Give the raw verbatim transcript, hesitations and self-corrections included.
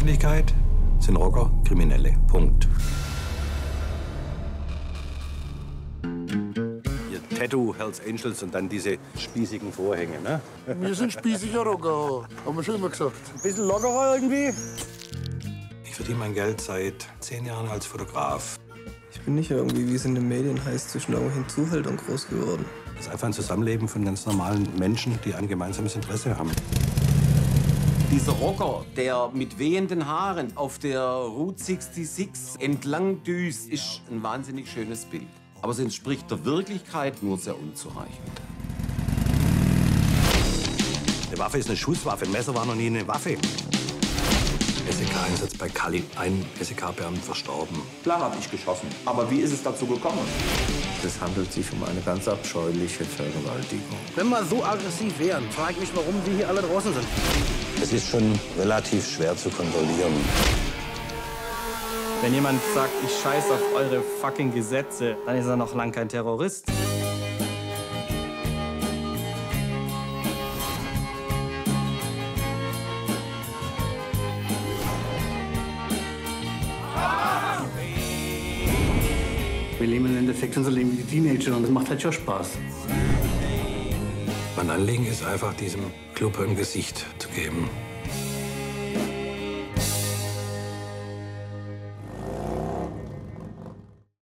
Öffentlichkeit sind Rocker Kriminelle. Punkt. Ihr Tattoo, Hells Angels und dann diese spießigen Vorhänge, ne? Wir sind spießiger Rocker, haben wir schon immer gesagt. Ein bisschen lockerer irgendwie. Ich verdiene mein Geld seit zehn Jahren als Fotograf. Ich bin nicht irgendwie, wie es in den Medien heißt, zwischen irgendwelchen Zuhältern groß geworden. Das ist einfach ein Zusammenleben von ganz normalen Menschen, die ein gemeinsames Interesse haben. Dieser Rocker, der mit wehenden Haaren auf der Route sechsundsechzig entlang düst, ist ein wahnsinnig schönes Bild. Aber es entspricht der Wirklichkeit nur sehr unzureichend. Eine Waffe ist eine Schusswaffe, ein Messer war noch nie eine Waffe. S E K-Einsatz bei Kali, ein S E K-Beamter verstorben. Klar habe ich geschossen, aber wie ist es dazu gekommen? Es handelt sich um eine ganz abscheuliche Vergewaltigung. Wenn wir so aggressiv wären, frage ich mich, warum die hier alle draußen sind. Es ist schon relativ schwer zu kontrollieren. Wenn jemand sagt, ich scheiße auf eure fucking Gesetze, dann ist er noch lang kein Terrorist. Wir leben im Endeffekt unser Leben wie Teenager und das macht halt schon Spaß. Mein Anliegen ist einfach, diesem Club ein Gesicht zu geben.